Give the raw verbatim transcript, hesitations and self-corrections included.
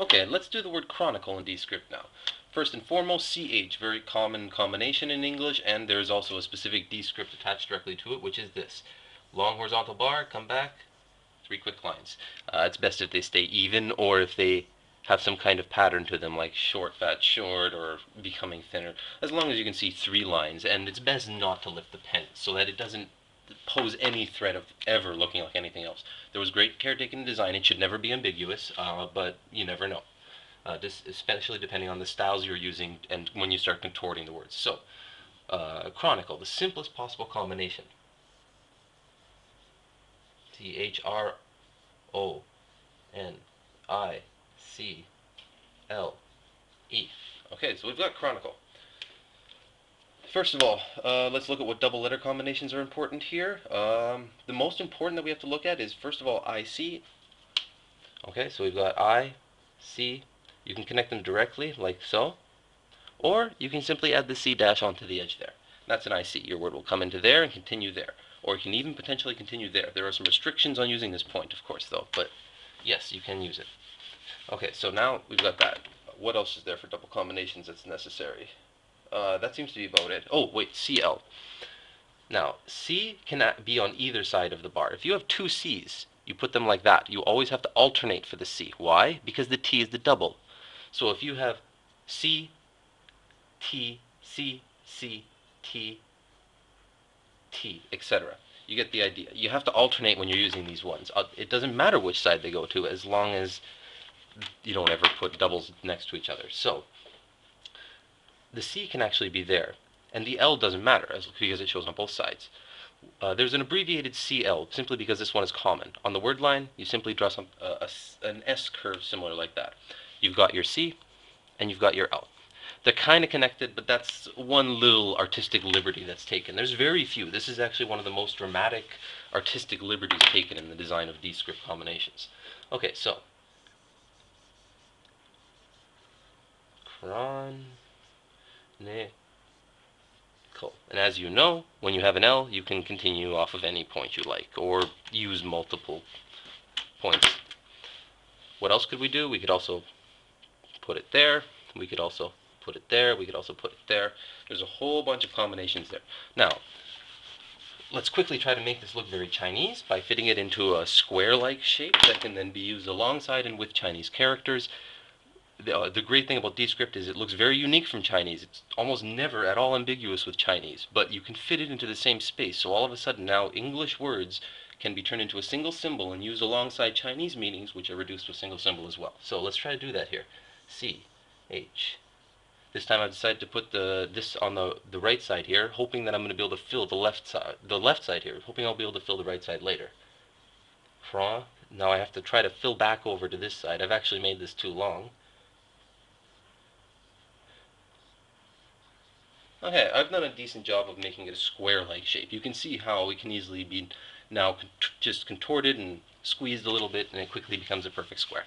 Okay, let's do the word chronicle in Dscript now. First and foremost, C H, very common combination in English, and there is also a specific Dscript attached directly to it, which is this. Long horizontal bar, come back, three quick lines. Uh, it's best if they stay even, or if they have some kind of pattern to them, like short, fat, short, or becoming thinner. As long as you can see three lines, and it's best not to lift the pen, so that it doesn't pose any threat of ever looking like anything else. There was great care taken in design. It should never be ambiguous, uh, but you never know. Uh, this, especially depending on the styles you're using and when you start contorting the words. So, uh, chronicle, the simplest possible combination. C H R O N I C L E. Okay, so we've got chronicle. First of all, uh, let's look at what double letter combinations are important here. Um, the most important that we have to look at is, first of all, I C. Okay, so we've got I, C. You can connect them directly, like so. Or you can simply add the C dash onto the edge there. That's an I C. Your word will come into there and continue there. Or you can even potentially continue there. There are some restrictions on using this point, of course, though. But yes, you can use it. Okay, so now we've got that. What else is there for double combinations that's necessary? Uh, that seems to be about it. Oh, wait, C L. Now, C cannot be on either side of the bar. If you have two C's, you put them like that. You always have to alternate for the C. Why? Because the T is the double. So if you have C, T, C, C, T, T, et cetera. You get the idea. You have to alternate when you're using these ones. It doesn't matter which side they go to as long as you don't ever put doubles next to each other. So, the C can actually be there, and the L doesn't matter as, because it shows on both sides. Uh, there's an abbreviated C L simply because this one is common. On the word line, you simply draw some, uh, a, an S curve similar like that. You've got your C, and you've got your L. They're kind of connected, but that's one little artistic liberty that's taken. There's very few. This is actually one of the most dramatic artistic liberties taken in the design of Dscript combinations. Okay, so Cron. Cool. And as you know, when you have an L, you can continue off of any point you like, or use multiple points. What else could we do? We could also put it there. We could also put it there. We could also put it there. There's a whole bunch of combinations there. Now, let's quickly try to make this look very Chinese by fitting it into a square-like shape that can then be used alongside and with Chinese characters. The, uh, the great thing about Dscript is it looks very unique from Chinese. It's almost never at all ambiguous with Chinese, but you can fit it into the same space. So all of a sudden now English words can be turned into a single symbol and used alongside Chinese meanings, which are reduced to a single symbol as well. So let's try to do that here. C, H. This time I've decided to put the this on the, the right side here, hoping that I'm going to be able to fill the left side, the left side here, hoping I'll be able to fill the right side later. Fra. Now I have to try to fill back over to this side. I've actually made this too long. Okay, I've done a decent job of making it a square-like shape. You can see how it can easily be now just contorted and squeezed a little bit, and it quickly becomes a perfect square.